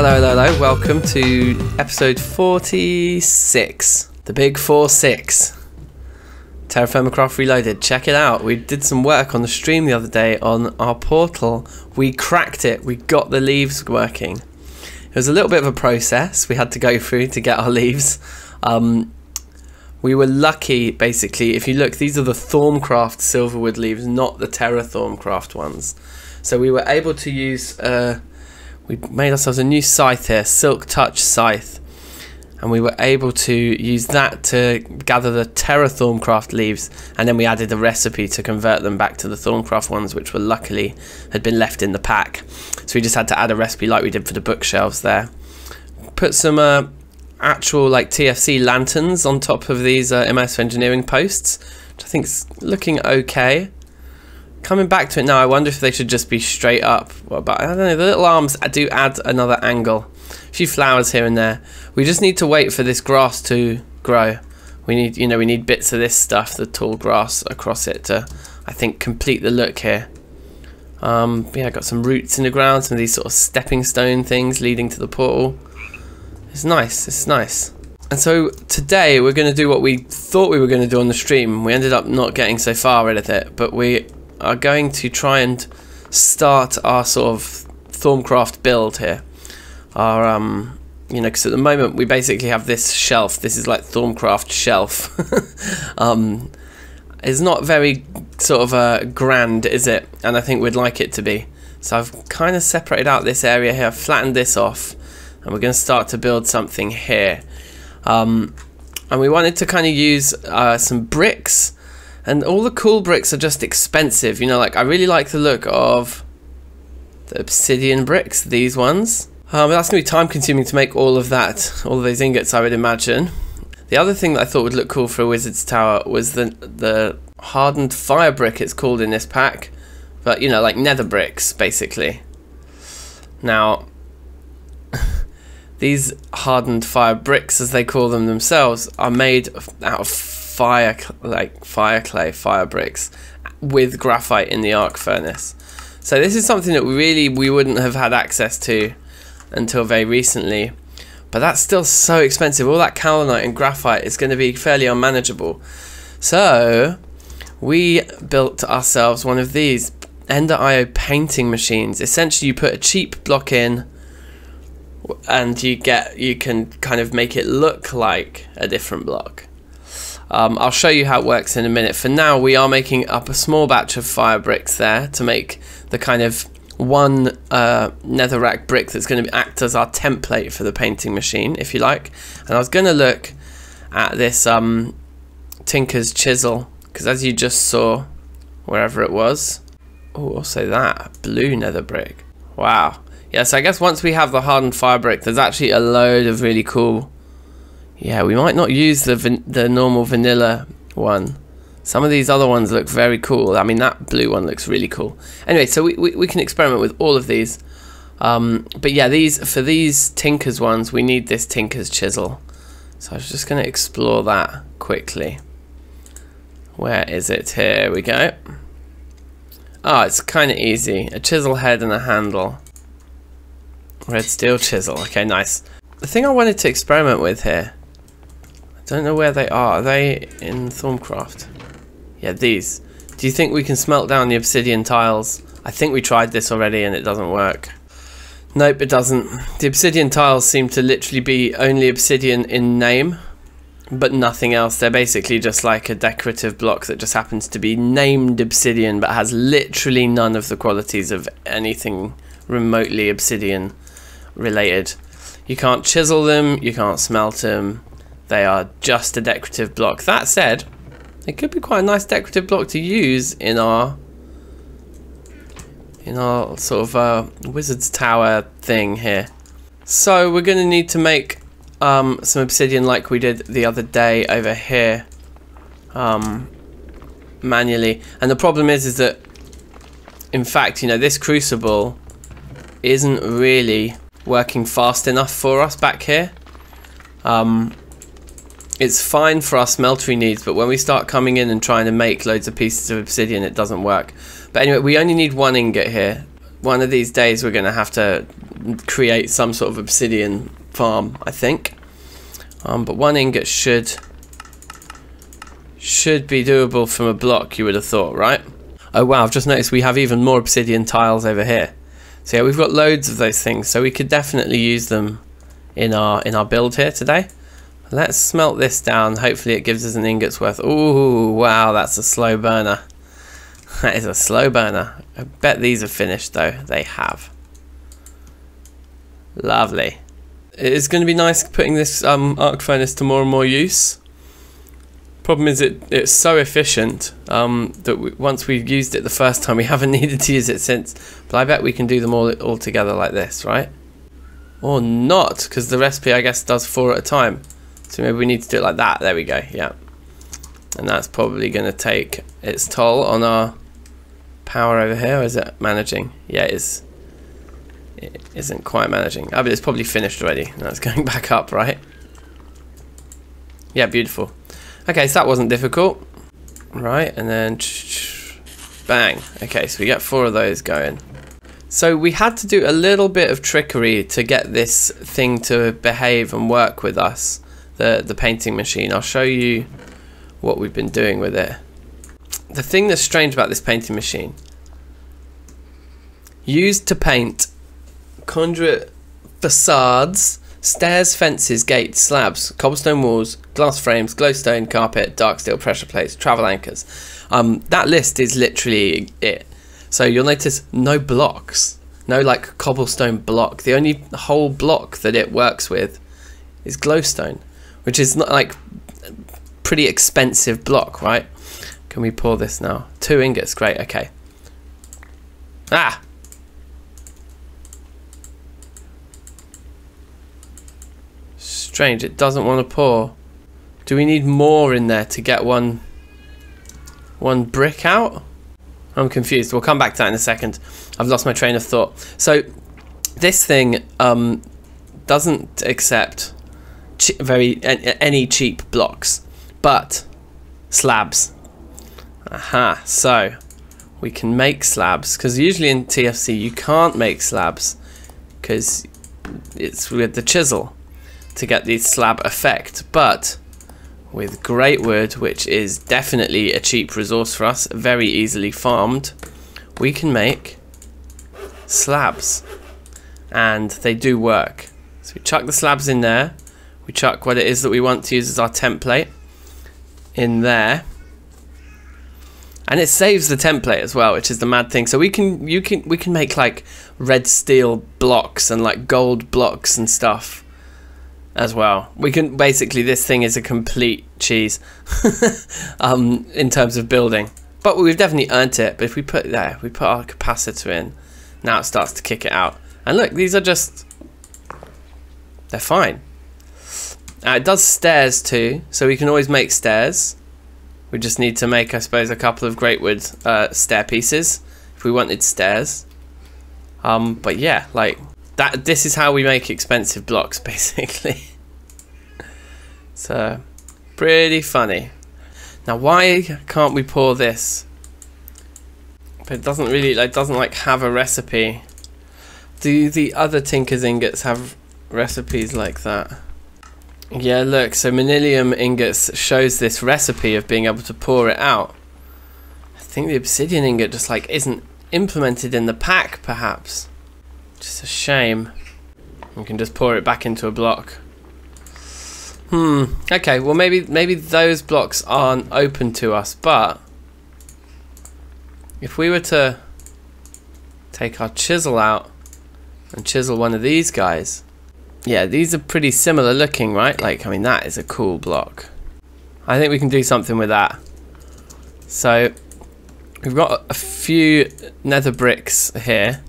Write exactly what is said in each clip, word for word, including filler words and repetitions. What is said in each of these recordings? Hello, hello, hello. Welcome to episode forty-six. The big four six. TerraThorncraft Reloaded. Check it out. We did some work on the stream the other day on our portal. We cracked it. We got the leaves working. It was a little bit of a process we had to go through to get our leaves. Um, we were lucky, basically. If you look, these are the Thaumcraft Silverwood leaves, not the TerraThorncraft ones. So we were able to use... Uh, We made ourselves a new scythe here, Silk Touch Scythe, and we were able to use that to gather the TerraThorncraft leaves, and then we added a recipe to convert them back to the Thorncraft ones, which were luckily had been left in the pack. So we just had to add a recipe like we did for the bookshelves there. Put some uh, actual like T F C lanterns on top of these uh, Immersive Engineering posts, which I think's looking okay. Coming back to it now, I wonder if they should just be straight up. Well, but I don't know, the little arms do add another angle. A few flowers here and there. We just need to wait for this grass to grow. We need, you know, we need bits of this stuff, the tall grass across it to, I think, complete the look here. Um, yeah, I got some roots in the ground, some of these sort of stepping stone things leading to the portal. It's nice, it's nice. And so today we're going to do what we thought we were going to do on the stream. We ended up not getting so far with it, but we... are going to try and start our sort of Thaumcraft build here. Our, um, you know, because at the moment we basically have this shelf. This is like Thaumcraft shelf. um, it's not very sort of uh, grand, is it? And I think we'd like it to be. So I've kind of separated out this area here, I've flattened this off, and we're going to start to build something here. Um, and we wanted to kind of use uh, some bricks. And all the cool bricks are just expensive, you know, like I really like the look of the obsidian bricks, these ones. Um, that's going to be time consuming to make all of that, all of those ingots I would imagine. The other thing that I thought would look cool for a wizard's tower was the, the hardened fire brick it's called in this pack. But, you know, like nether bricks, basically. Now, these hardened fire bricks, as they call them themselves, are made out of fire, like fire clay, fire bricks with graphite in the arc furnace. So this is something that really we wouldn't have had access to until very recently, but that's still so expensive. All that kaolinite and graphite is going to be fairly unmanageable. So we built ourselves one of these Ender I O painting machines. Essentially you put a cheap block in and you get, you can kind of make it look like a different block. Um, I'll show you how it works in a minute. For now, we are making up a small batch of fire bricks there to make the kind of one uh, netherrack brick that's going to act as our template for the painting machine, if you like. And I was going to look at this um, Tinker's Chisel, because as you just saw, wherever it was... Oh, also that, blue nether brick. Wow. Yeah, so I guess once we have the hardened fire brick, there's actually a load of really cool... Yeah, we might not use the van the normal vanilla one. Some of these other ones look very cool. I mean, that blue one looks really cool. Anyway, so we, we, we can experiment with all of these. Um, but yeah, these for these Tinker's ones, we need this Tinker's Chisel. So I was just going to explore that quickly. Where is it? Here we go. Oh, it's kind of easy. A chisel head and a handle. Red steel chisel. Okay, nice. The thing I wanted to experiment with here, don't know where they are. Are they in Thaumcraft? Yeah, these. Do you think we can smelt down the obsidian tiles? I think we tried this already and it doesn't work. Nope, it doesn't. The obsidian tiles seem to literally be only obsidian in name, but nothing else. They're basically just like a decorative block that just happens to be named obsidian, but has literally none of the qualities of anything remotely obsidian related. You can't chisel them, you can't smelt them. They are just a decorative block. That said, it could be quite a nice decorative block to use in our in our sort of uh, wizard's tower thing here. So we're going to need to make um, some obsidian like we did the other day over here um, manually. And the problem is, is that in fact, you know, this crucible isn't really working fast enough for us back here. Um, It's fine for our smeltery needs, but when we start coming in and trying to make loads of pieces of obsidian, it doesn't work. But anyway, we only need one ingot here. one of these days we're going to have to create some sort of obsidian farm, I think. Um, but one ingot should should be doable from a block, you would have thought, right? Oh wow, I've just noticed we have even more obsidian tiles over here. So yeah, we've got loads of those things, so we could definitely use them in our in our build here today. Let's smelt this down. Hopefully it gives us an ingot's worth. Ooh, wow, that's a slow burner. That is a slow burner. I bet these are finished though. They have. Lovely. It's going to be nice putting this um, arc furnace to more and more use. Problem is it it's so efficient um, that we, once we've used it the first time, we haven't needed to use it since. But I bet we can do them all all together like this, right? Or not, because the recipe I guess does four at a time. So maybe we need to do it like that. There we go. Yeah. And that's probably going to take its toll on our power over here. Or is it managing? Yeah, it is. It isn't quite managing. Oh, but it's probably finished already. Now it's going back up, right? Yeah, beautiful. Okay, so that wasn't difficult. Right, and then bang. Okay, so we get four of those going. So we had to do a little bit of trickery to get this thing to behave and work with us. The, the painting machine. I'll show you what we've been doing with it. The thing that's strange about this painting machine, used to paint conduit facades, stairs, fences, gates, slabs, cobblestone walls, glass frames, glowstone, carpet, dark steel pressure plates, travel anchors. Um, that list is literally it. So you'll notice no blocks, no like cobblestone block. The only whole block that it works with is glowstone, which is not like pretty expensive block, right? Can we pour this now? Two ingots, great, okay. Ah! Strange, it doesn't want to pour. Do we need more in there to get one, one brick out? I'm confused, we'll come back to that in a second. I've lost my train of thought. So this thing um, doesn't accept Che very any cheap blocks, but slabs. Aha, so we can make slabs, because usually in T F C you can't make slabs because it's with the chisel to get the slab effect, but with great wood, which is definitely a cheap resource for us, very easily farmed, we can make slabs and they do work. So we chuck the slabs in there. We chuck what it is that we want to use as our template in there, and it saves the template as well, which is the mad thing. So we can you can we can make like red steel blocks and like gold blocks and stuff as well. We can basically, this thing is a complete cheese um, in terms of building, but we've definitely earned it. But if we put there, we put our capacitor in, now it starts to kick it out. And look, these are just, they're fine. Uh, it does stairs too, so we can always make stairs. We just need to make, I suppose, a couple of greatwood uh, stair pieces if we wanted stairs. Um, but yeah, like that. This is how we make expensive blocks, basically. So pretty funny. Now, why can't we pour this? But it doesn't really, like, doesn't like have a recipe. Do the other Tinker's ingots have recipes like that? Yeah, look, so Manilium ingots shows this recipe of being able to pour it out. I think the obsidian ingot just like isn't implemented in the pack, perhaps. Just a shame. We can just pour it back into a block. Hmm, okay, well maybe maybe those blocks aren't open to us, but if we were to take our chisel out and chisel one of these guys. Yeah, these are pretty similar looking, right? Like, I mean, that is a cool block. I think we can do something with that. So, we've got a few nether bricks here.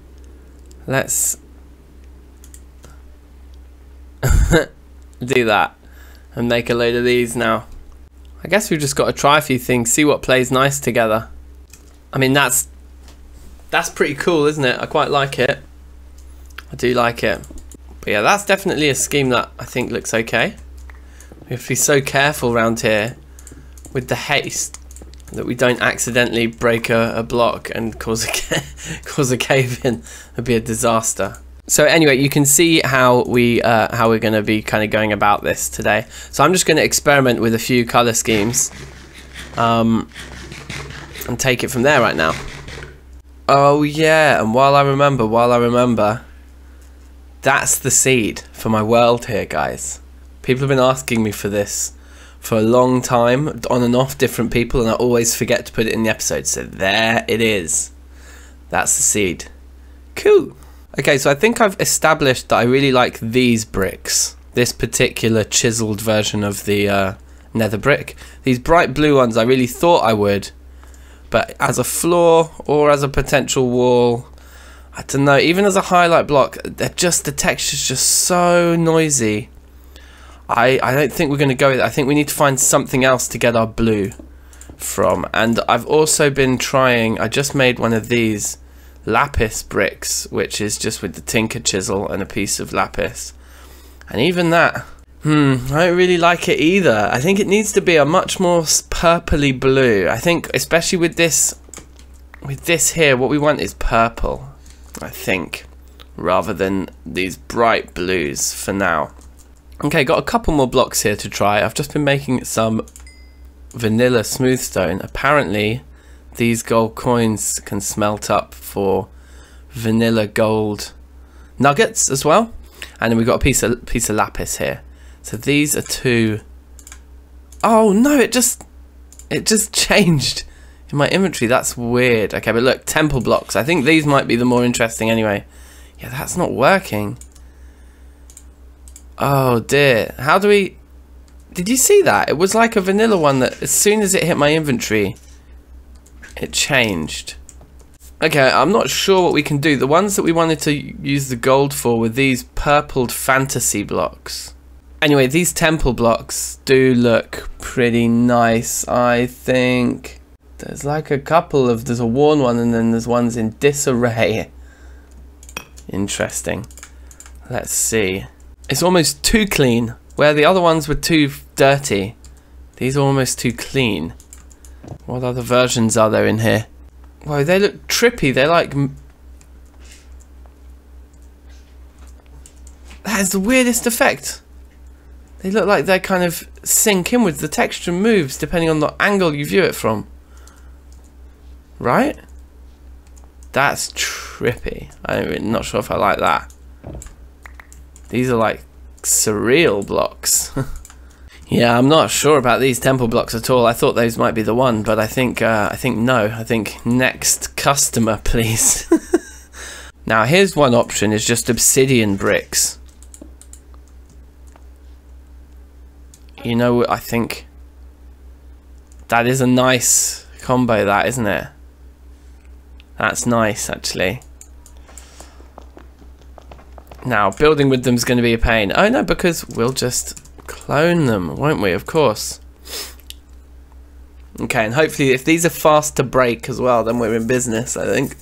Let's do that and make a load of these now. I guess we've just got to try a few things, see what plays nice together. I mean, that's that's pretty cool, isn't it? I quite like it. I do like it. But yeah, that's definitely a scheme that I think looks okay. We have to be so careful around here with the haste. that we don't accidentally break a, a block and cause a cause a cave-in. Would be a disaster. So anyway, you can see how we uh, how we're going to be kind of going about this today. So I'm just going to experiment with a few color schemes, um, and take it from there right now. Oh yeah, and while I remember, while I remember, that's the seed for my world here, guys. People have been asking me for this for a long time, on and off, different people, and I always forget to put it in the episode. So there it is. That's the seed. Cool. Okay, so I think I've established that I really like these bricks. This particular chiseled version of the uh, nether brick. These bright blue ones I really thought I would, but as a floor or as a potential wall, I don't know, even as a highlight block, they're just, the texture's just so noisy. I, I don't think we're going to go with it. I think we need to find something else to get our blue from. And I've also been trying, I just made one of these lapis bricks, which is just with the Tinker Chisel and a piece of lapis. And even that, hmm, I don't really like it either. I think it needs to be a much more purpley blue. I think, especially with this, with this here, what we want is purple, I think, rather than these bright blues for now. Okay, got a couple more blocks here to try. I've just been making some vanilla smooth stone. Apparently, these gold coins can smelt up for vanilla gold nuggets as well. And then we've got a piece of piece of lapis here. So these are two. Oh no, it just it just changed in my inventory. That's weird. Okay, but look, temple blocks. I think these might be the more interesting anyway. Yeah, that's not working. Oh dear. How do we... Did you see that? It was like a vanilla one that as soon as it hit my inventory, it changed. Okay, I'm not sure what we can do. The ones that we wanted to use the gold for were these purpled fantasy blocks. Anyway, these temple blocks do look pretty nice, I think. There's like a couple of... There's a worn one and then there's ones in disarray. Interesting. Let's see. It's almost too clean. Where the other ones were too dirty, these are almost too clean. What other versions are there in here? Whoa, they look trippy. They're like... That is the weirdest effect. They look like they kind of sink inwards. The texture moves depending on the angle you view it from. Right? That's trippy. I'm not sure if I like that. These are like surreal blocks. Yeah, I'm not sure about these temple blocks at all. I thought those might be the one, but I think uh, I think no. I think next customer, please. Now, here's one option, is just obsidian bricks. You know, I think that is a nice combo, that, isn't it? That's nice, actually. Now, building with them is going to be a pain. Oh no, because we'll just clone them, won't we? Of course. Okay, and hopefully if these are fast to break as well, then we're in business, I think.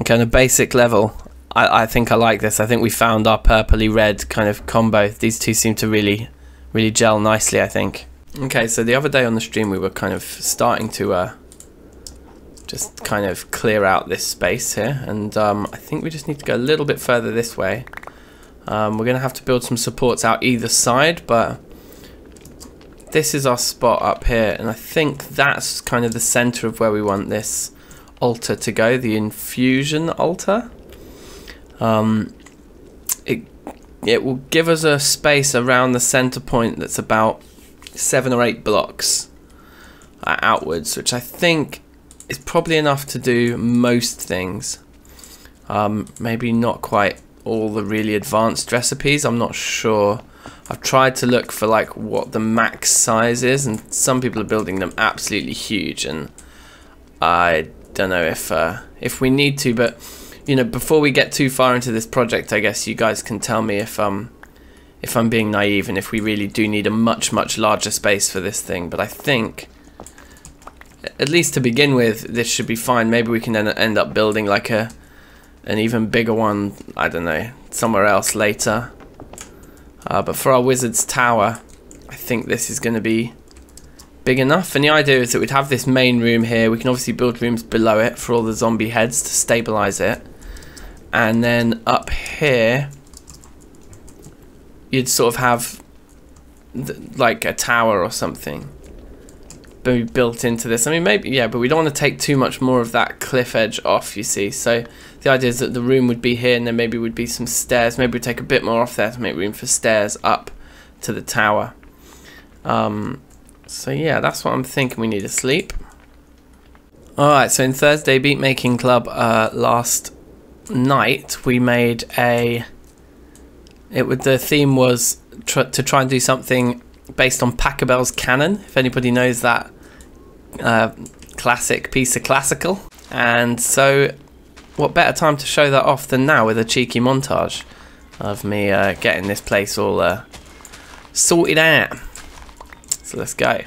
Okay, on a basic level, I, I think I like this. I think we found our purpley-red kind of combo. These two seem to really, really gel nicely, I think. Okay, so the other day on the stream, we were kind of starting to uh, just kind of clear out this space here. And um, I think we just need to go a little bit further this way. Um, we're going to have to build some supports out either side, but this is our spot up here, and I think that's kind of the center of where we want this altar to go, the infusion altar. Um, it, it will give us a space around the center point that's about seven or eight blocks uh, outwards, which I think is probably enough to do most things. Um, maybe not quite all the really advanced recipes, I'm not sure. I've tried to look for like what the max size is, and some people are building them absolutely huge, and I don't know if uh, if we need to, but you know, before we get too far into this project, I guess you guys can tell me if um if I'm being naive and if we really do need a much much larger space for this thing. But I think at least to begin with this should be fine. Maybe we can then end up building like a an even bigger one, I don't know, somewhere else later. Uh, but for our wizard's tower, I think this is going to be big enough. And the idea is that we'd have this main room here. We can obviously build rooms below it for all the zombie heads to stabilize it. And then up here, you'd sort of have like a tower or something built into this. I mean, maybe, yeah, but we don't want to take too much more of that cliff edge off, you see. So the idea is that the room would be here, and then maybe would be some stairs. Maybe we'd take a bit more off there to make room for stairs up to the tower. Um, so yeah, that's what I'm thinking. We need a sleep. Alright, so in Thursday Beat Making Club uh, last night, we made a... It would, the theme was tr to try and do something based on Pachelbel's Canon, if anybody knows that uh, classic piece of classical. And so what better time to show that off than now with a cheeky montage of me uh, getting this place all uh, sorted out. So let's go.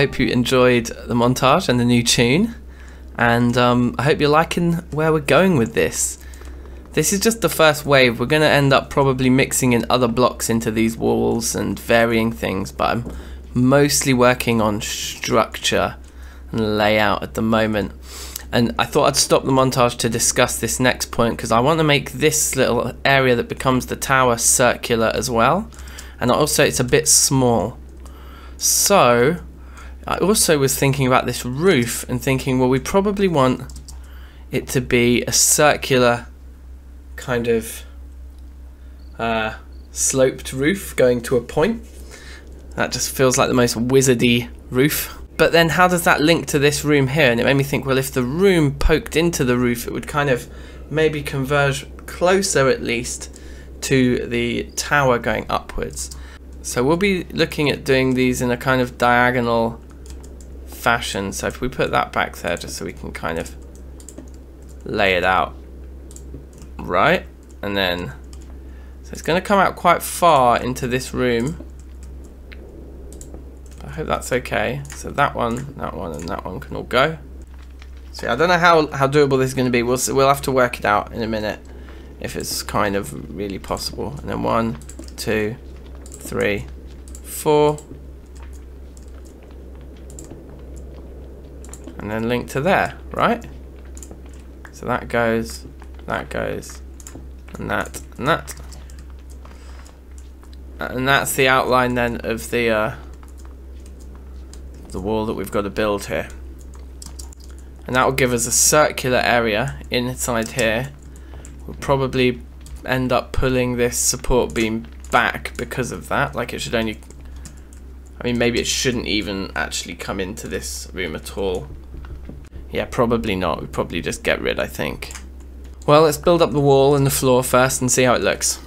hope you enjoyed the montage and the new tune, and um, I hope you're liking where we're going with this. This is just the first wave. We're going to end up probably mixing in other blocks into these walls and varying things, but I'm mostly working on structure and layout at the moment. And I thought I'd stop the montage to discuss this next point, because I want to make this little area that becomes the tower circular as well, and also it's a bit small. So I also was thinking about this roof and thinking, well, we probably want it to be a circular kind of uh, sloped roof going to a point. That just feels like the most wizardy roof. But then how does that link to this room here? And it made me think, well, if the room poked into the roof, it would kind of maybe converge closer at least to the tower going upwards. So we'll be looking at doing these in a kind of diagonal fashion. So if we put that back there just so we can kind of lay it out right, and then so it's going to come out quite far into this room. I hope that's okay. So that one, that one, and that one can all go. See, I don't know how, how doable this is going to be. We'll, we'll have to work it out in a minute if it's kind of really possible. And then one, two, three, four. And then link to there, right? So that goes, that goes, and that, and that. And that's the outline then of the... Uh, the wall that we've got to build here, and that will give us a circular area inside here. We'll probably end up pulling this support beam back because of that. Like, it should only, I mean, maybe it shouldn't even actually come into this room at all. Yeah, probably not. We'd probably just get rid, I think. Well, let's build up the wall and the floor first and see how it looks.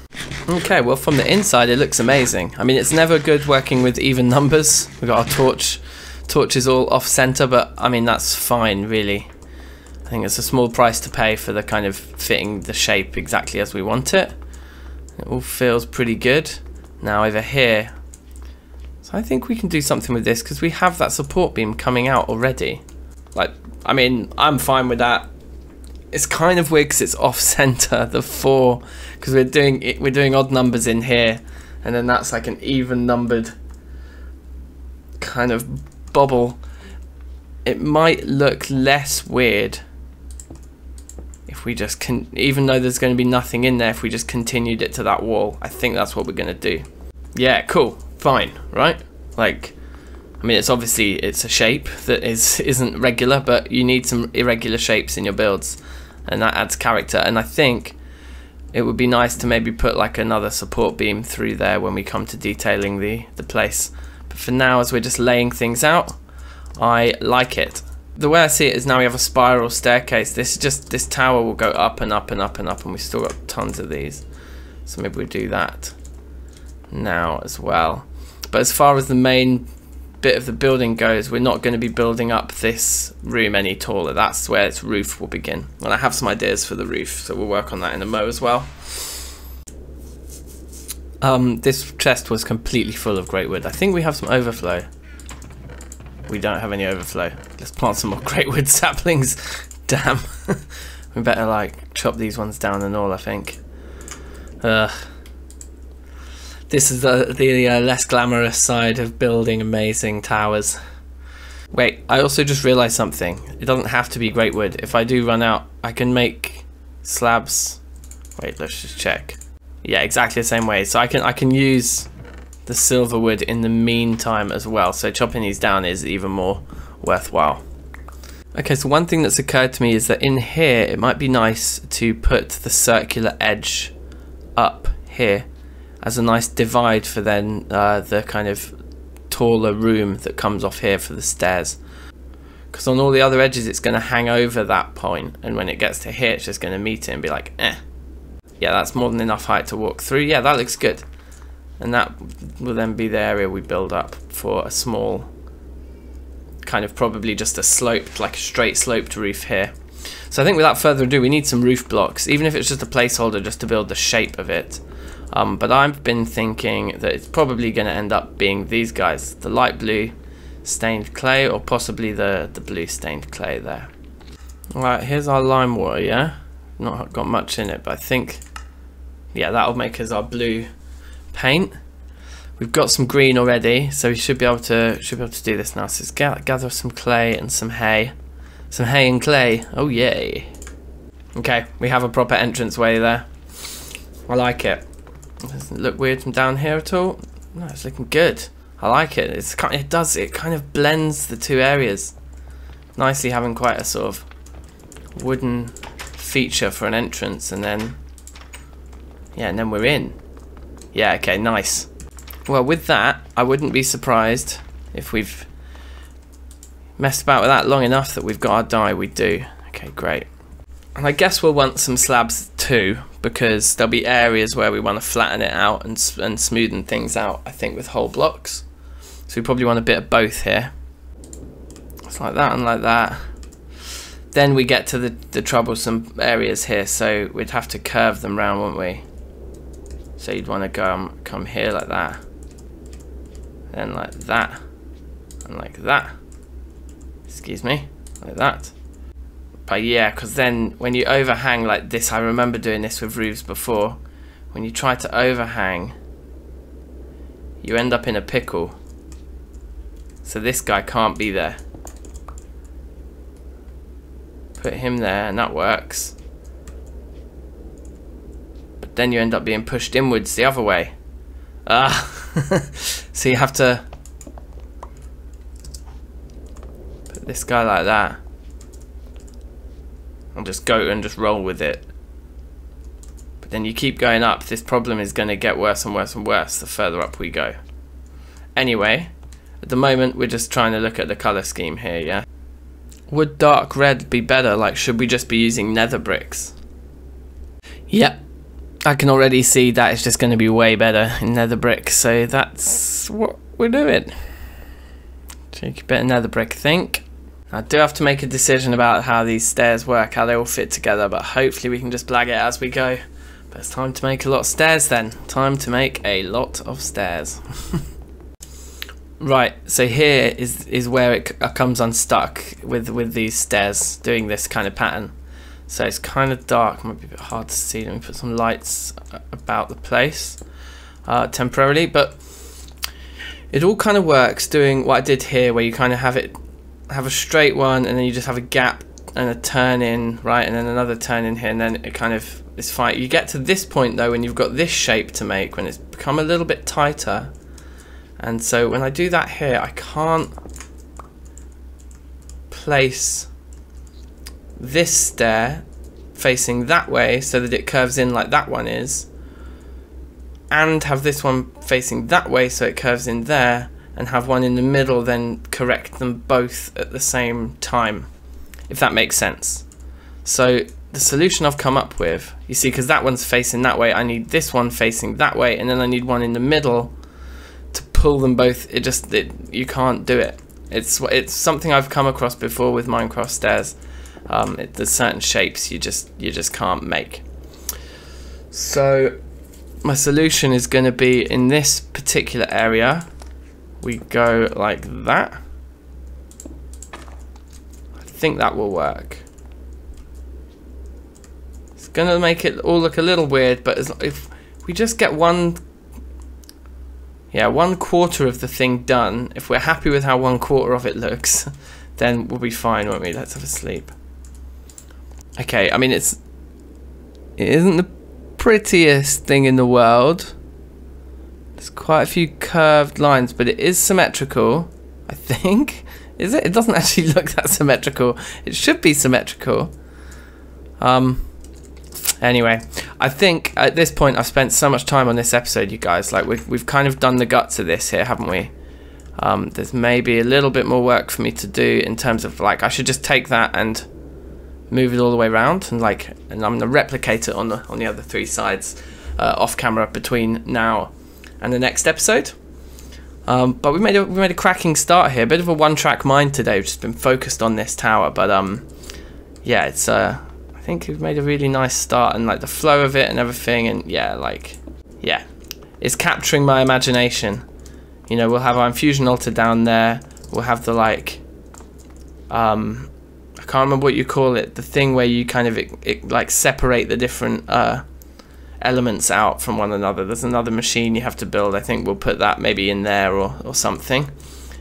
Okay, well, from the inside it looks amazing. I mean, it's never good working with even numbers. We've got our torch. Torch is all off center, but I mean, that's fine, really. I think it's a small price to pay for the kind of fitting the shape exactly as we want it. It all feels pretty good. Now over here, so I think we can do something with this because we have that support beam coming out already. Like, I mean, I'm fine with that. It's kind of weird because it's off center, the four, because we're doing it, we're doing odd numbers in here, and then that's like an even numbered kind of bobble. It might look less weird if we just can, even though there's going to be nothing in there, if we just continued it to that wall. I think that's what we're going to do. Yeah, cool, fine, right? Like, I mean, it's obviously, it's a shape that is isn't regular, but you need some irregular shapes in your builds, and that adds character. And I think it would be nice to maybe put like another support beam through there when we come to detailing the the place. For now, as we're just laying things out, I like it. The way I see it is now we have a spiral staircase. This just this tower will go up and up and up and up, and we've still got tons of these. So maybe we do that now as well. But as far as the main bit of the building goes, we're not going to be building up this room any taller. That's where its roof will begin. Well, I have some ideas for the roof, so we'll work on that in a mo as well. Um, this chest was completely full of great wood. I think we have some overflow. We don't have any overflow. Let's plant some more great wood saplings. Damn. We better like chop these ones down and all, I think. Uh, this is the, the uh, less glamorous side of building amazing towers. Wait, I also just realized something. It doesn't have to be great wood. If I do run out, I can make slabs. Wait, let's just check. Yeah, exactly the same way. So I can I can use the silver wood in the meantime as well. So chopping these down is even more worthwhile. Okay, so one thing that's occurred to me is that in here it might be nice to put the circular edge up here as a nice divide for then uh, the kind of taller room that comes off here for the stairs. Because on all the other edges it's going to hang over that point, and when it gets to here it's just going to meet it and be like, eh. Yeah, that's more than enough height to walk through. Yeah, that looks good. And that will then be the area we build up for a small, kind of probably just a sloped, like a straight sloped roof here. So I think without further ado, we need some roof blocks, even if it's just a placeholder just to build the shape of it. Um, but I've been thinking that it's probably going to end up being these guys, the light blue stained clay, or possibly the, the blue stained clay there. Alright, here's our lime water, yeah? Not got much in it, but I think, yeah, that'll make us our blue paint. We've got some green already, so we should be able to should be able to do this now. So let's ga gather some clay and some hay. Some hay and clay. Oh yay. Okay, we have a proper entranceway there. I like it. Doesn't it look weird from down here at all? No, it's looking good. I like it. It's kind of, it does it kind of blends the two areas nicely, having quite a sort of wooden feature for an entrance, and then yeah, and then we're in. Yeah, okay, nice. Well, with that, I wouldn't be surprised if we've messed about with that long enough that we've got our dye. We do. Okay, great. And I guess we'll want some slabs too, because there'll be areas where we want to flatten it out and, and smoothen things out, I think, with whole blocks. So we probably want a bit of both here. It's like that and like that. Then we get to the, the troublesome areas here, so we'd have to curve them round, wouldn't we? So you'd want to go um, come here like that. Then like that, and like that, excuse me, like that. But yeah, because then when you overhang like this, I remember doing this with roofs before, when you try to overhang, you end up in a pickle. So this guy can't be there. Put him there, and that works. But then you end up being pushed inwards the other way. Ah, so you have to put this guy like that and just go and just roll with it. But then you keep going up. This problem is going to get worse and worse and worse the further up we go. Anyway, at the moment we're just trying to look at the colour scheme here, yeah? Would dark red be better? Like, should we just be using nether bricks? Yep. I can already see that it's just going to be way better in nether brick, so that's what we're doing. Take a bit of nether brick, I think. I do have to make a decision about how these stairs work, how they all fit together, but hopefully we can just blag it as we go. But it's time to make a lot of stairs then. Time to make a lot of stairs. Right, so here is is where it comes unstuck with, with these stairs doing this kind of pattern. So it's kind of dark, might be a bit hard to see. Let me put some lights about the place uh, temporarily, but it all kind of works doing what I did here, where you kind of have it have a straight one, and then you just have a gap and a turn in, right, and then another turn in here, and then it kind of is fine. You get to this point though when you've got this shape to make, when it's become a little bit tighter, and so when I do that here, I can't place this stair facing that way so that it curves in like that one is, and have this one facing that way so it curves in there, and have one in the middle, then correct them both at the same time, if that makes sense. So the solution I've come up with, you see, because that one's facing that way, I need this one facing that way, and then I need one in the middle to pull them both. It just it, you can't do it. It's it's something I've come across before with Minecraft stairs. Um, it, there's certain shapes you just you just can't make. So my solution is going to be, in this particular area, we go like that. I think that will work. It's going to make it all look a little weird, but as, if we just get one, yeah, one quarter of the thing done, if we're happy with how one quarter of it looks, then we'll be fine, won't we? Let's have a sleep. Okay, I mean, it's it isn't the prettiest thing in the world. There's quite a few curved lines, but it is symmetrical, I think. Is it? It doesn't actually look that symmetrical. It should be symmetrical. Um. Anyway, I think at this point I've spent so much time on this episode, you guys. Like, we've we've kind of done the guts of this here, haven't we? Um. There's maybe a little bit more work for me to do in terms of, like, I should just take that and move it all the way around, and like, and I'm gonna replicate it on the on the other three sides, uh, off camera, between now and the next episode. Um, but we made a, we made a cracking start here, a bit of a one-track mind today. We've just been focused on this tower, but um, yeah, it's uh, I think we've made a really nice start, and like the flow of it and everything, and yeah, like, yeah, it's capturing my imagination. You know, we'll have our infusion altar down there. will have the like, um, I can't remember what you call it, the thing where you kind of it, it, like separate the different uh, elements out from one another. There's another machine you have to build. I think we'll put that maybe in there or, or something.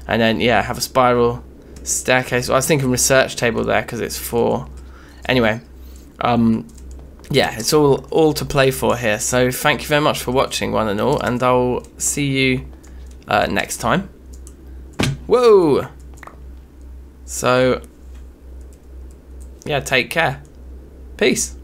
And then, yeah, have a spiral staircase. Well, I was thinking research table there because it's four. Anyway, um, yeah, it's all, all to play for here. So thank you very much for watching, one and all, and I'll see you uh, next time. Whoa! So, yeah, take care. Peace.